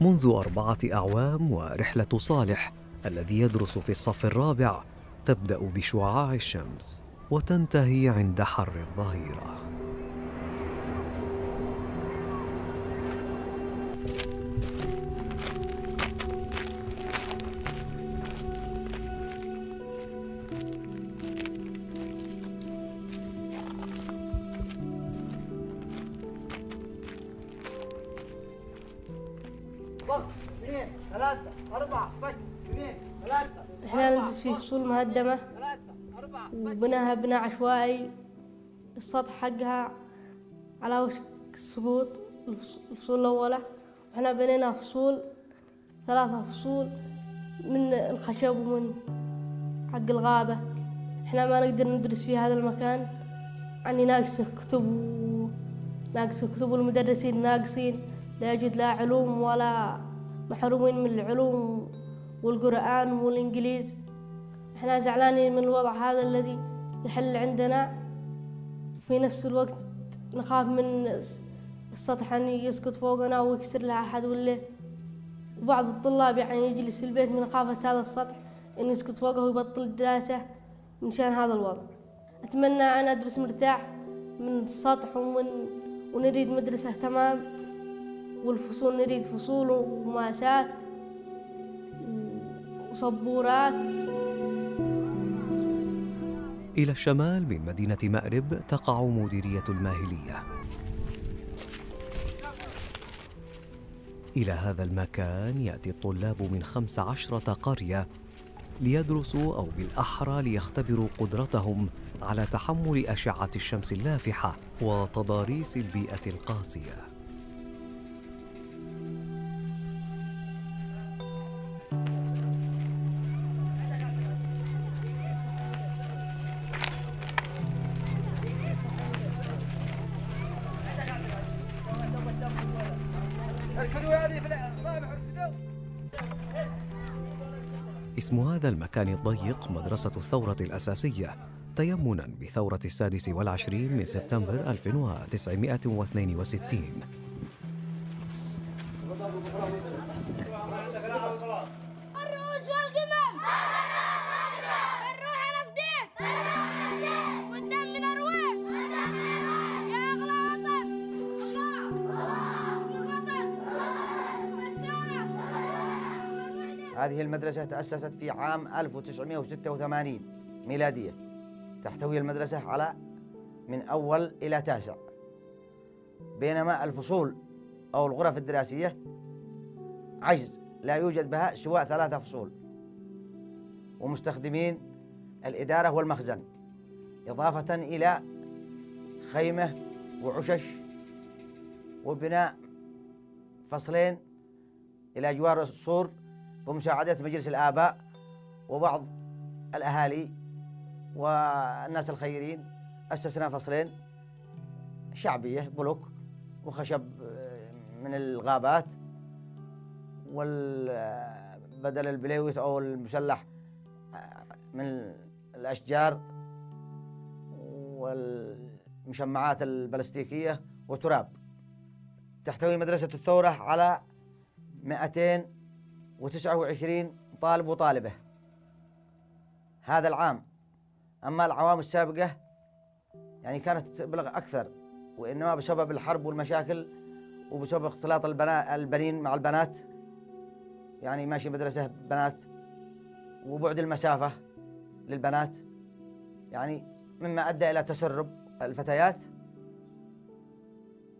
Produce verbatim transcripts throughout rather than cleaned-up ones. منذ أربعة أعوام، ورحلة صالح الذي يدرس في الصف الرابع تبدأ بشعاع الشمس وتنتهي عند حر الظهيرة. احنا ندرس في فصول مهدمة وبناها بناء عشوائي، السطح حقها على وشك السقوط. الفصول الأولى احنا بنينا فصول ثلاثة فصول من الخشب ومن حق الغابة، احنا ما نقدر ندرس في هذا المكان، يعني ناقصه كتب ناقصه كتب والمدرسين ناقصين، لا يوجد لا علوم ولا محرومين من العلوم والقرآن والإنجليز. إحنا زعلانين من الوضع هذا الذي يحل عندنا، في نفس الوقت نخاف من السطح أن يسقط فوقنا ويكسر لها أحد ولا، وبعض الطلاب يعني يجلس في البيت من خافة هذا السطح أن يسقط فوقه ويبطل الدراسة من شأن هذا الوضع. أتمنى أن أدرس مرتاح من السطح ومن ونريد مدرسة تمام، والفصول نريد فصول ومقاسات وصبورات. إلى الشمال من مدينة مأرب تقع مديرية الماهلية. إلى هذا المكان يأتي الطلاب من خمس عشرة قرية ليدرسوا، أو بالأحرى ليختبروا قدرتهم على تحمل أشعة الشمس اللافحة وتضاريس البيئة القاسية. اسم هذا المكان الضيق مدرسة الثورة الأساسية، تيمناً بثورة السادس والعشرين من سبتمبر ألف وتسعمائة واثنين وستين. الرؤوس والقمم الروح نفديك والدم من أرواح يا أغلى وطن، الوطن. هذه المدرسة تأسست في عام ألف وتسعمائة وستة وثمانين ميلادية. تحتوي المدرسة على من أول إلى تاسع، بينما الفصول أو الغرف الدراسية عجز، لا يوجد بها سوى ثلاثة فصول ومستخدمين الإدارة والمخزن، إضافة إلى خيمة وعشش وبناء فصلين إلى جوار السور بمساعدة مجلس الآباء وبعض الأهالي والناس الخيرين. أسسنا فصلين شعبية بلوك وخشب من الغابات، والبدل البليوت أو المسلح من الأشجار والمشمعات البلاستيكية وتراب. تحتوي مدرسة الثورة على مئتين وتسعة وعشرين طالب وطالبة هذا العام، أما العوام السابقة يعني كانت تبلغ أكثر، وإنما بسبب الحرب والمشاكل وبسبب اختلاط البنين مع البنات، يعني ماشي مدرسة بنات وبعد المسافة للبنات، يعني مما أدى إلى تسرب الفتيات،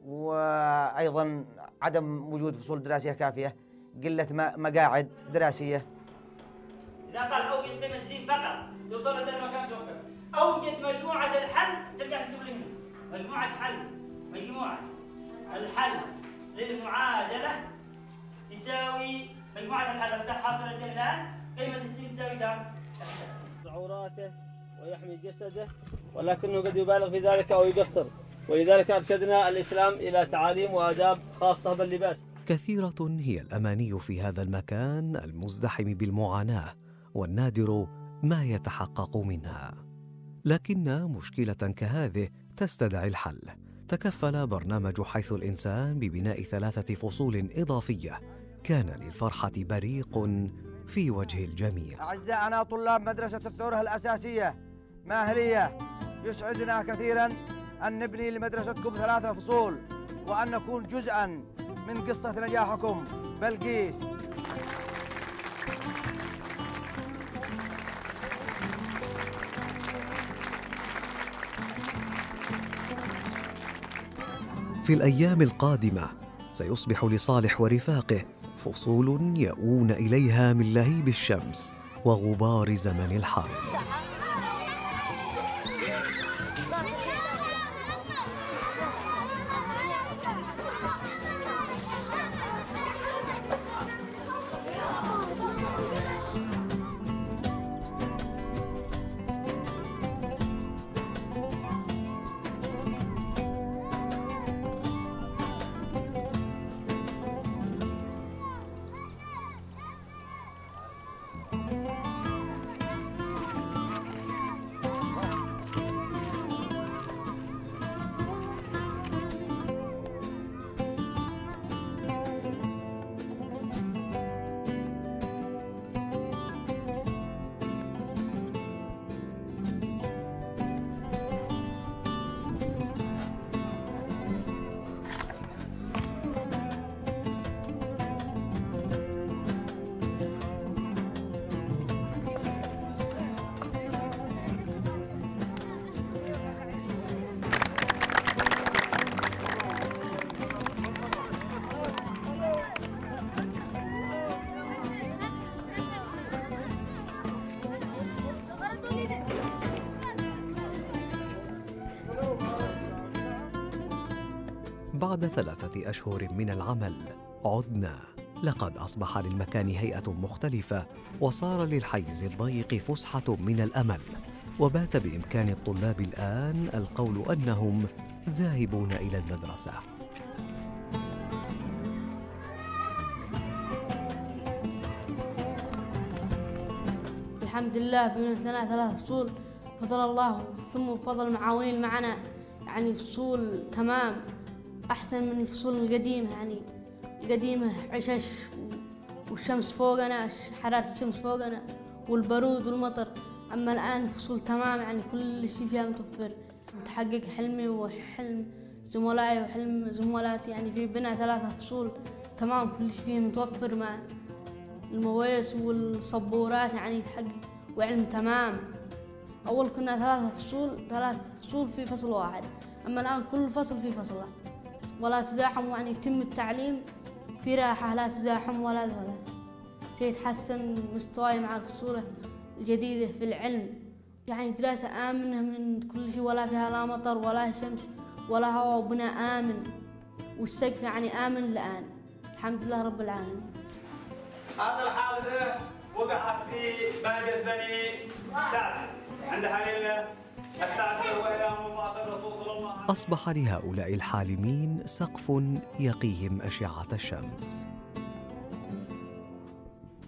وأيضا عدم وجود فصول دراسية كافية، قلة مقاعد دراسية. إذا قال أوجد ثمان سنين فقط يوصل إلى المكان فقط، أوجد مجموعة الحل ترجع تكتب لنا مجموعة حل، مجموعة الحل للمعادلة يساوي مجموعة الحل، افتح حاصلة الآن قيمة السين تساوي كم؟ عوراته ويحمي جسده ولكنه قد يبالغ في ذلك أو يقصر، ولذلك أرشدنا الإسلام إلى تعاليم وآداب خاصة باللباس. كثيرة هي الأماني في هذا المكان المزدحم بالمعاناة، والنادر ما يتحقق منها، لكن مشكلة كهذه تستدعي الحل. تكفل برنامج حيث الإنسان ببناء ثلاثة فصول إضافية كان للفرحة بريق في وجه الجميع. أعزائنا طلاب مدرسة الثورة الأساسية ماهلية، يسعدنا كثيراً أن نبني لمدرستكم ثلاثة فصول وأن نكون جزءاً من قصة نجاحكم. بلقيس. في الأيام القادمة سيصبح لصالح ورفاقه فصول يؤون إليها من لهيب الشمس وغبار زمن الحرب. بعد ثلاثة أشهر من العمل عدنا. لقد أصبح للمكان هيئة مختلفة، وصار للحيز الضيق فسحة من الأمل، وبات بإمكان الطلاب الآن القول أنهم ذاهبون إلى المدرسة. الحمد لله بنيت لنا ثلاث فصول بفضل الله ثم بفضل المعاونين معنا، يعني فصول تمام أحسن من الفصول القديمة، يعني القديمة عشش والشمس فوقنا، حرارة الشمس فوقنا والبرود والمطر، أما الآن فصول تمام يعني كل شيء فيها متوفر. تحقق حلمي وحلم زملائي وحلم زملاتي، يعني في بنا ثلاثة فصول تمام كل شيء فيه متوفر، مع المويس والصبورات يعني تحقق وعلم تمام. أول كنا ثلاثة فصول ثلاث فصول في فصل واحد، أما الآن كل فصل في فصل واحد ولا تزاحم، يعني يتم التعليم في راحة، لا تزاحم ولا ذهول. سيتحسن مستواي مع الفصول الجديدة في العلم، يعني دراسة آمنة من كل شيء، ولا فيها لا مطر ولا شمس ولا هواء، وبناء آمن، والسقف يعني آمن الآن، الحمد لله رب العالمين. هذا الحادثة وقعت في بادية بني سعد عند حليلة. أصبح لهؤلاء الحالمين سقف يقيهم أشعة الشمس،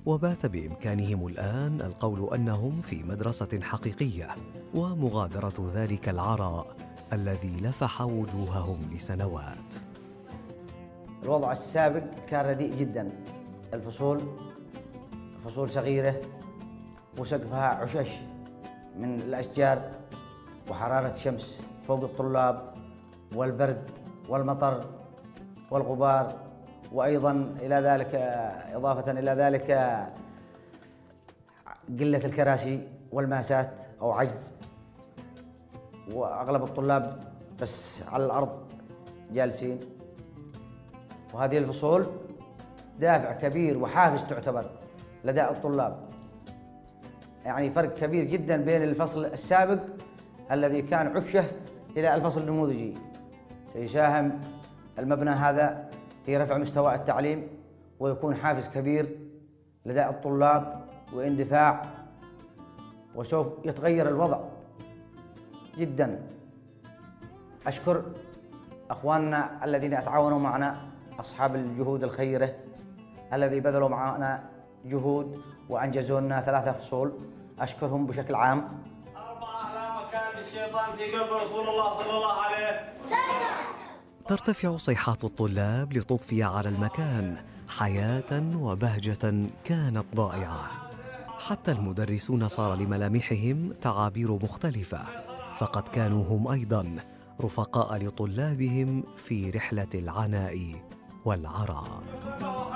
وبات بإمكانهم الآن القول أنهم في مدرسة حقيقية، ومغادرة ذلك العراء الذي لفح وجوههم لسنوات. الوضع السابق كان رديء جدا، الفصول فصول صغيرة وسقفها عشش من الأشجار وحرارة شمس فوق الطلاب والبرد والمطر والغبار، وأيضاً إلى ذلك إضافة إلى ذلك قلة الكراسي والماسات أو عجز، وأغلب الطلاب بس على الأرض جالسين. وهذه الفصول دافع كبير وحافز تعتبر لدى الطلاب، يعني فرق كبير جداً بين الفصل السابق الذي كان عفشه إلى الفصل النموذجي. سيساهم المبنى هذا في رفع مستوى التعليم، ويكون حافز كبير لدى الطلاب واندفاع، وسوف يتغير الوضع جدا. أشكر أخواننا الذين تعاونوا معنا، أصحاب الجهود الخيرة الذي بذلوا معنا جهود وأنجزوا لنا ثلاثة فصول، أشكرهم بشكل عام. ترتفع صيحات الطلاب لتضفي على المكان حياة وبهجة كانت ضائعة. حتى المدرسون صار لملامحهم تعابير مختلفة، فقد كانوا هم أيضاً رفقاء لطلابهم في رحلة العناء والعرى.